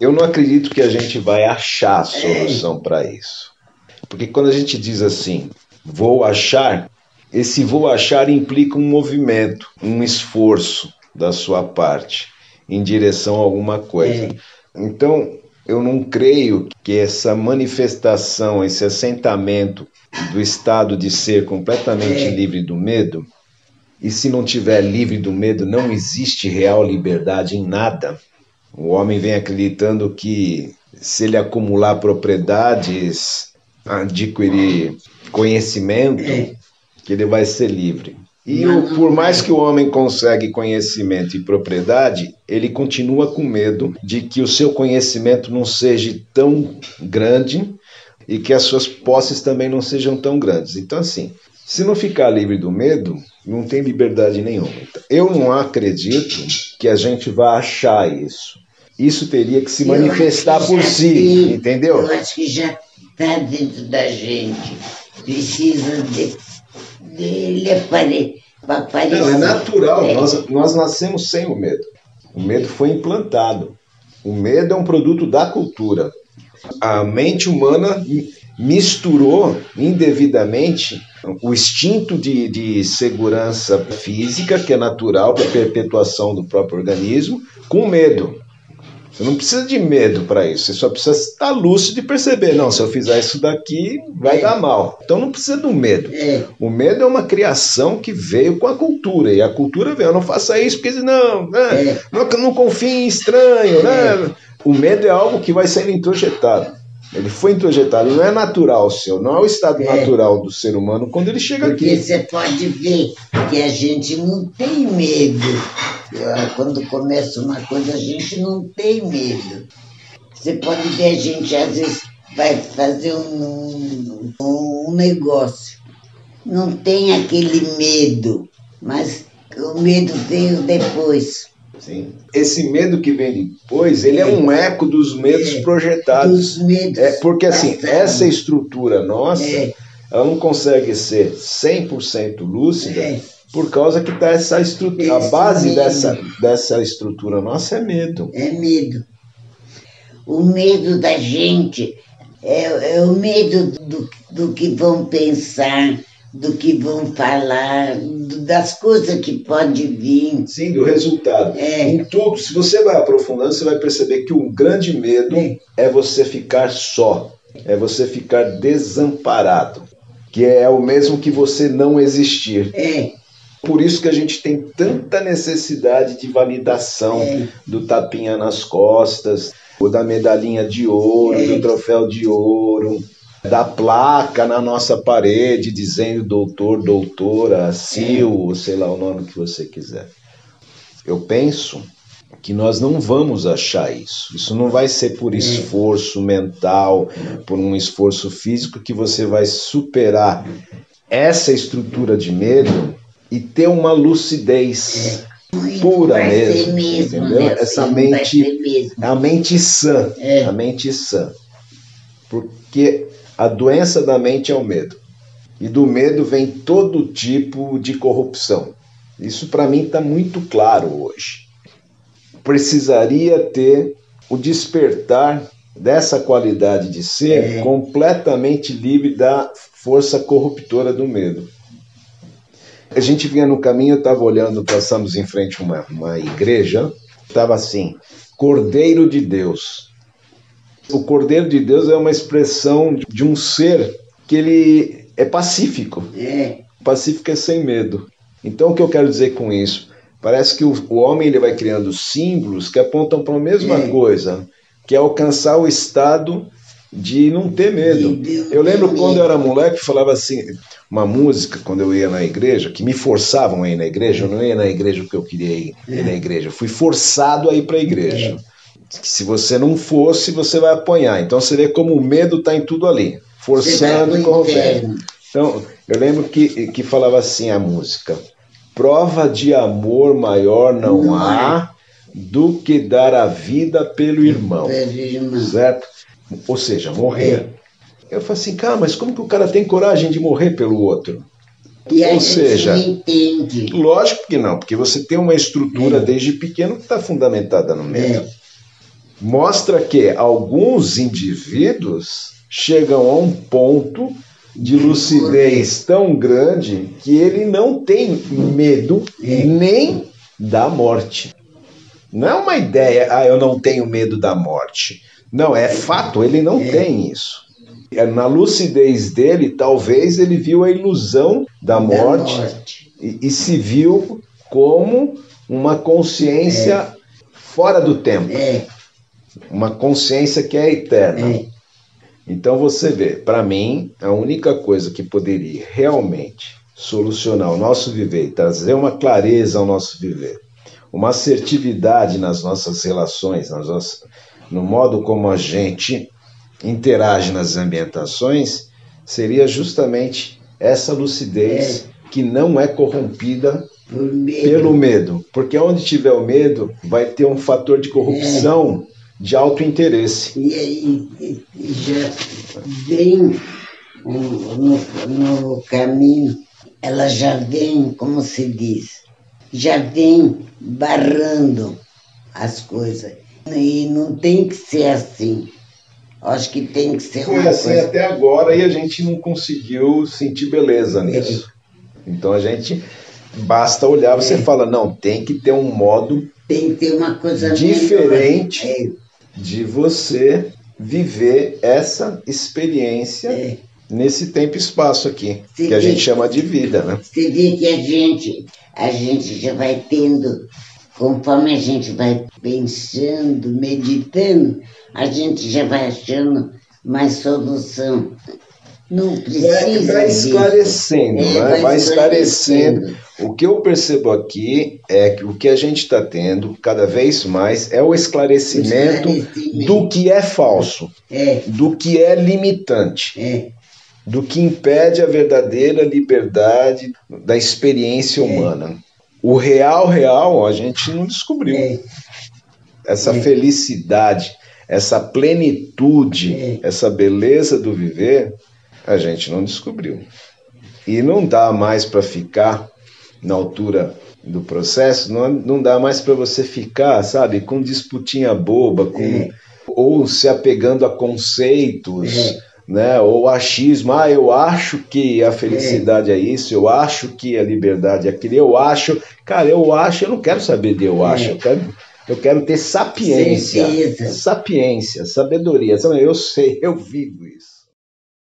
Eu não acredito que a gente vai achar a solução para isso. Porque quando a gente diz assim, vou achar, esse vou achar implica um movimento, um esforço da sua parte em direção a alguma coisa. Então, eu não creio que essa manifestação, esse assentamento do estado de ser completamente livre do medo, e se não tiver livre do medo, não existe real liberdade em nada. O homem vem acreditando que se ele acumular propriedades, adquirir conhecimento, que ele vai ser livre. E por mais que o homem consegue conhecimento e propriedade, ele continua com medo de que o seu conhecimento não seja tão grande e que as suas posses também não sejam tão grandes. Então, assim, se não ficar livre do medo, não tem liberdade nenhuma. Eu não acredito que a gente vá achar isso. Isso teria que se manifestar por si, entendeu? Eu acho que já está dentro da gente. Precisa dele aparecer. Não, é natural. Nós nascemos sem o medo. O medo foi implantado. O medo é um produto da cultura. A mente humana misturou indevidamente o instinto de segurança física, que é natural para a perpetuação do próprio organismo, com medo. Você não precisa de medo para isso, você só precisa estar lúcido e perceber, não, se eu fizer isso daqui vai dar mal. Então não precisa do medo. O medo é uma criação que veio com a cultura, e a cultura veio, eu não faça isso porque não confie em estranho. O medo é algo que vai sendo introjetado. Ele foi introjetado, não é natural seu, não é o estado natural do ser humano quando ele chega aqui. Porque você pode ver que a gente não tem medo. Quando começa uma coisa, a gente não tem medo. Você pode ver, a gente às vezes vai fazer um negócio. Não tem aquele medo, mas o medo veio depois. Sim. Esse medo que vem depois, ele é um eco dos medos projetados. Dos medos porque assim, essa estrutura nossa, ela não consegue ser 100% lúcida por causa que está essa estrutura. A base dessa estrutura nossa é medo. É medo. O medo da gente é o medo do que vão pensar, do que vão falar, das coisas que pode vir. Sim, do resultado. Em tudo, se você vai aprofundando, você vai perceber que um grande medo é você ficar só, é você ficar desamparado, que é o mesmo que você não existir. Por isso que a gente tem tanta necessidade de validação, do tapinha nas costas, ou da medalhinha de ouro, do troféu de ouro, da placa na nossa parede dizendo doutor, doutora, Sil, ou sei lá o nome que você quiser. Eu penso que nós não vamos achar isso. Isso não vai ser por esforço mental, por um esforço físico que você vai superar essa estrutura de medo e ter uma lucidez pura mesmo, entendeu? Mesmo, essa mente, a mente sã. Porque a doença da mente é o medo. E do medo vem todo tipo de corrupção. Isso para mim está muito claro hoje. Precisaria ter o despertar dessa qualidade de ser completamente livre da força corruptora do medo. A gente vinha no caminho, eu estava olhando, passamos em frente a uma igreja, estava assim, Cordeiro de Deus. O Cordeiro de Deus é uma expressão de um ser que ele é pacífico. Pacífico é sem medo. Então, o que eu quero dizer com isso? Parece que o homem ele vai criando símbolos que apontam para a mesma coisa, que é alcançar o estado de não ter medo. Eu lembro quando eu era moleque, falava assim, uma música, quando eu ia na igreja, que me forçavam a ir na igreja. Eu não ia na igreja porque eu queria ir na igreja. Eu fui forçado a ir para a igreja. Que se você não fosse, você vai apanhar. Então você vê como o medo está em tudo ali, forçando e corrompendo. Então, eu lembro que falava assim a música: prova de amor maior não há do que dar a vida pelo irmão. Certo? Ou seja, morrer. Eu falo assim, cara, mas como que o cara tem coragem de morrer pelo outro? E ou seja, entende. Lógico que não, porque você tem uma estrutura desde pequeno que está fundamentada no medo. mostra que alguns indivíduos chegam a um ponto de lucidez tão grande que ele não tem medo nem da morte. Não é uma ideia, ah, eu não tenho medo da morte. Não, é fato, ele não tem isso. Na lucidez dele, talvez ele viu a ilusão da morte. E se viu como uma consciência fora do tempo. Uma consciência que é eterna. Então você vê, para mim, a única coisa que poderia realmente solucionar o nosso viver e trazer uma clareza ao nosso viver, uma assertividade nas nossas relações, no modo como a gente interage nas ambientações, seria justamente essa lucidez que não é corrompida pelo medo. Porque onde tiver o medo, vai ter um fator de corrupção de autointeresse. E já vem no caminho, ela já vem, como se diz, já vem barrando as coisas. E não tem que ser assim. Acho que tem que ser uma coisa. Foi assim até agora e a gente não conseguiu sentir beleza nisso. Então a gente, basta olhar, você fala, não, tem que ter um modo, tem que ter uma coisa diferente de você viver essa experiência nesse tempo e espaço aqui, que a gente chama de vida, né? Você vê que a gente já vai tendo, conforme a gente vai pensando, meditando, a gente já vai achando mais solução. Não precisa vai esclarecendo, né? Vai esclarecendo. O que eu percebo aqui é que o que a gente está tendo cada vez mais é o esclarecimento do que é falso, do que é limitante, do que impede a verdadeira liberdade da experiência humana. O real a gente não descobriu. Essa felicidade, essa plenitude, essa beleza do viver, a gente não descobriu. E não dá mais para ficar na altura do processo, não dá mais para você ficar, sabe, com disputinha boba, ou se apegando a conceitos, né, ou achismo. Ah, eu acho que a felicidade é isso, eu acho que a liberdade é aquilo, eu acho. Cara, eu acho, eu não quero saber de eu acho, eu quero ter sapiência, sabedoria. Eu sei, eu vivo isso.